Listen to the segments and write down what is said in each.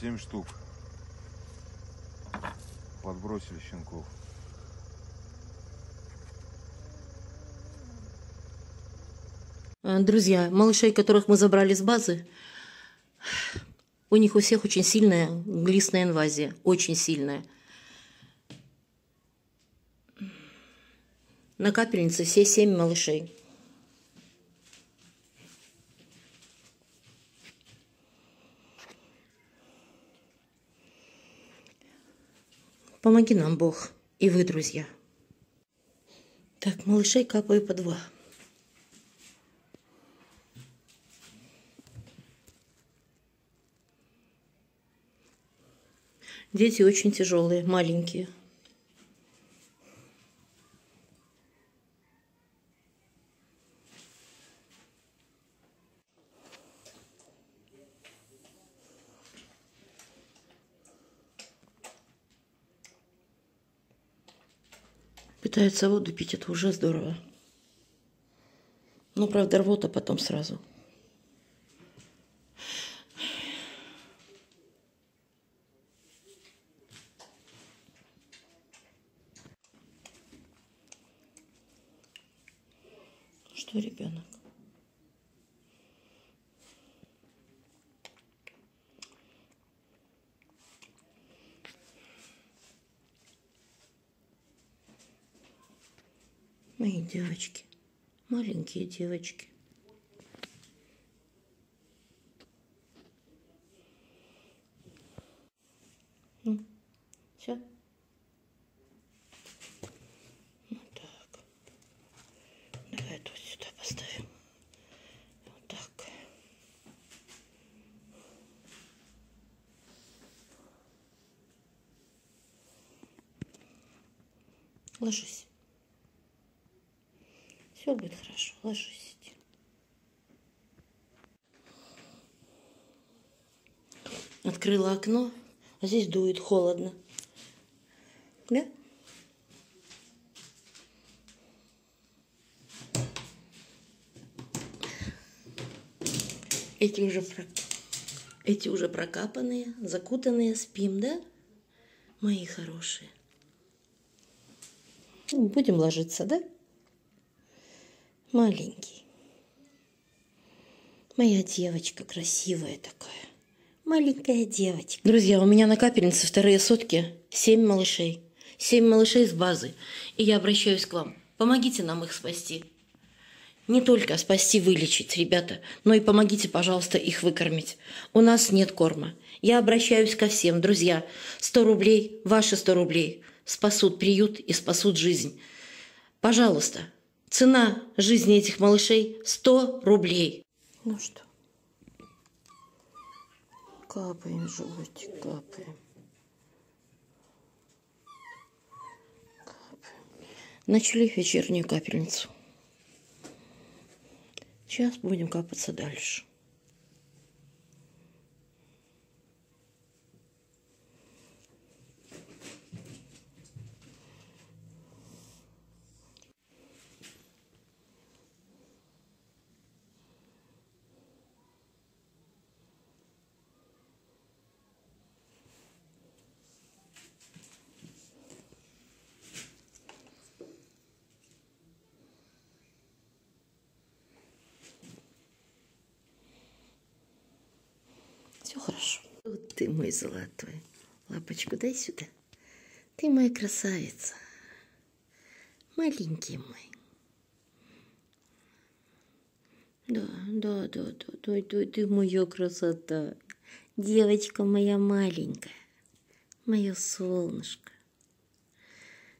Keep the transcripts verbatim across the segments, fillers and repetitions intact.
семь штук подбросили щенков. Друзья, малышей, которых мы забрали с базы, у них у всех очень сильная глистная инвазия, очень сильная. На капельнице все семь малышей. Помоги нам, Бог, и вы, друзья. Так, малышей капаю по два. Дети очень тяжелые, маленькие. Пытаются воду пить, это уже здорово. Ну, правда, рвота потом сразу. Что, ребенок? Мои девочки, маленькие девочки. Ну, все. Вот так. Давай тут сюда поставим. Вот так. Ложись. Все будет хорошо. Ложись. Открыла окно, а здесь дует холодно. Да? Эти уже, про... Эти уже прокапанные, закутанные. Спим, да? Мои хорошие. Будем ложиться, да? Маленький. Моя девочка красивая такая. Маленькая девочка. Друзья, у меня на капельнице вторые сутки семь малышей. семь малышей с базы. И я обращаюсь к вам. Помогите нам их спасти. Не только спасти, вылечить, ребята, но и помогите, пожалуйста, их выкормить. У нас нет корма. Я обращаюсь ко всем. Друзья, сто рублей, ваши сто рублей спасут приют и спасут жизнь. Пожалуйста. Цена жизни этих малышей сто рублей. Ну что, капаем животик, капаем. Капаем. Начали вечернюю капельницу. Сейчас будем капаться дальше. Все хорошо. Вот ты мой золотой. Лапочку дай сюда. Ты моя красавица. Маленький мой. Да, да, да, да, да, да, ты моя красота. Девочка моя маленькая. Мое солнышко.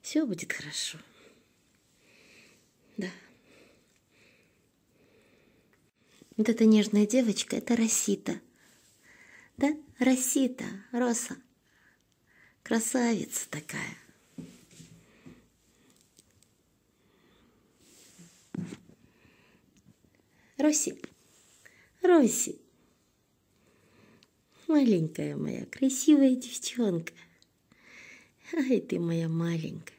Все будет хорошо. Да. Вот эта нежная девочка, это Росита. Да, Росита, Роса, красавица такая. Роси, Роси, маленькая моя, красивая девчонка. Ай, ты моя маленькая.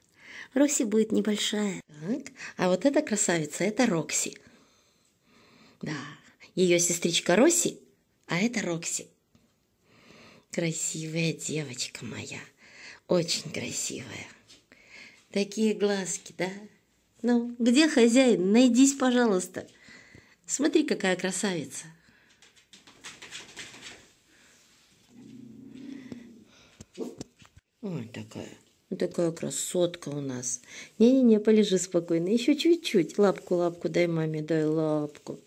Роси будет небольшая. Так. А вот эта красавица, это Рокси. Да, ее сестричка Роси, а это Рокси. Красивая девочка моя, очень красивая. Такие глазки, да? Ну, где хозяин? Найдись, пожалуйста. Смотри, какая красавица. Ой, такая. Вот такая красотка у нас. Не-не-не, полежи спокойно. Еще чуть-чуть. Лапку-лапку дай маме, дай лапку.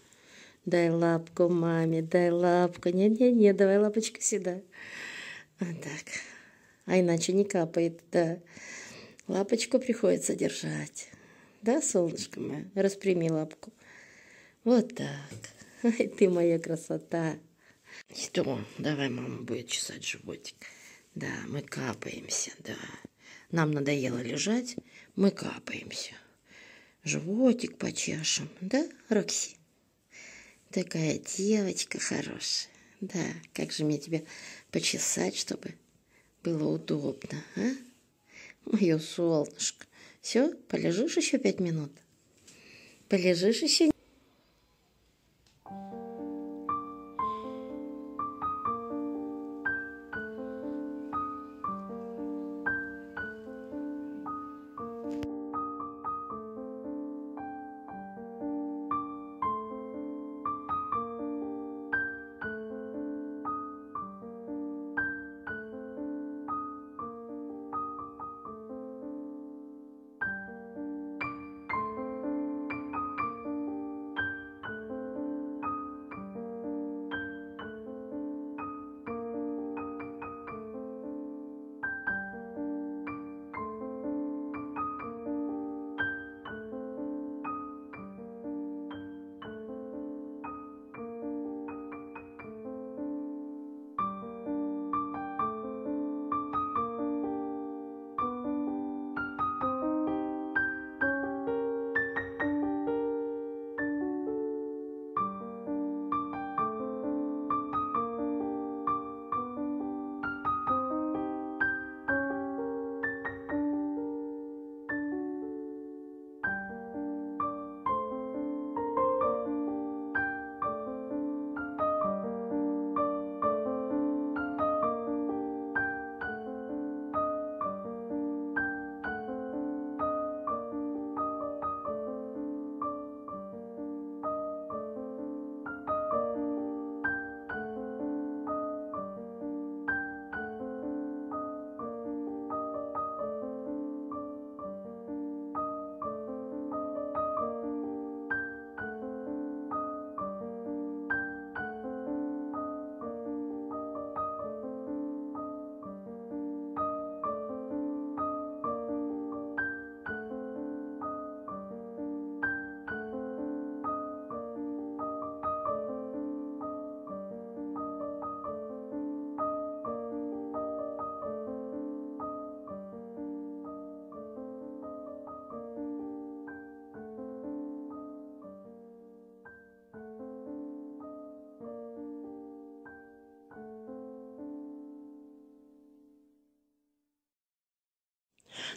Дай лапку маме, дай лапку. Не-не-не, давай лапочку сюда. Вот так. А иначе не капает, да. Лапочку приходится держать. Да, солнышко мое? Распрями лапку. Вот так. Ай, ты моя красота. Что? Давай мама будет чесать животик. Да, мы капаемся, да. Нам надоело лежать, мы капаемся. Животик почешем, да, Рокси? Такая девочка хорошая. Да, как же мне тебя почесать, чтобы было удобно, а? Мое солнышко. Все, полежишь еще пять минут? Полежишь еще?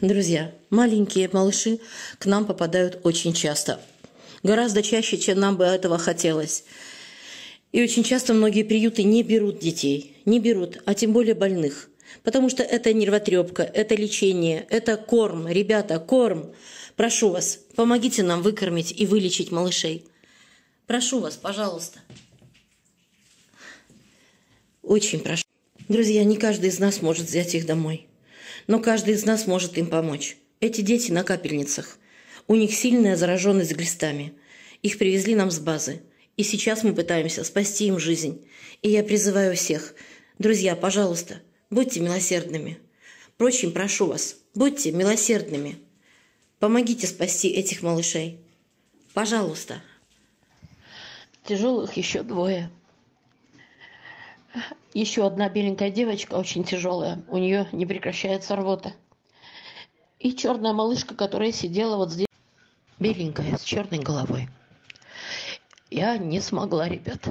Друзья, маленькие малыши к нам попадают очень часто. Гораздо чаще, чем нам бы этого хотелось. И очень часто многие приюты не берут детей, не берут, а тем более больных. Потому что это нервотрепка, это лечение, это корм. Ребята, корм. Прошу вас, помогите нам выкормить и вылечить малышей. Прошу вас, пожалуйста. Очень прошу. Друзья, не каждый из нас может взять их домой. Но каждый из нас может им помочь. Эти дети на капельницах. У них сильная зараженность глистами. Их привезли нам с базы. И сейчас мы пытаемся спасти им жизнь. И я призываю всех. Друзья, пожалуйста, будьте милосердными. Впрочем, прошу вас, будьте милосердными. Помогите спасти этих малышей. Пожалуйста. Тяжелых еще двое. Еще одна беленькая девочка, очень тяжелая, у нее не прекращается рвота. И черная малышка, которая сидела вот здесь, беленькая, с черной головой. Я не смогла, ребят.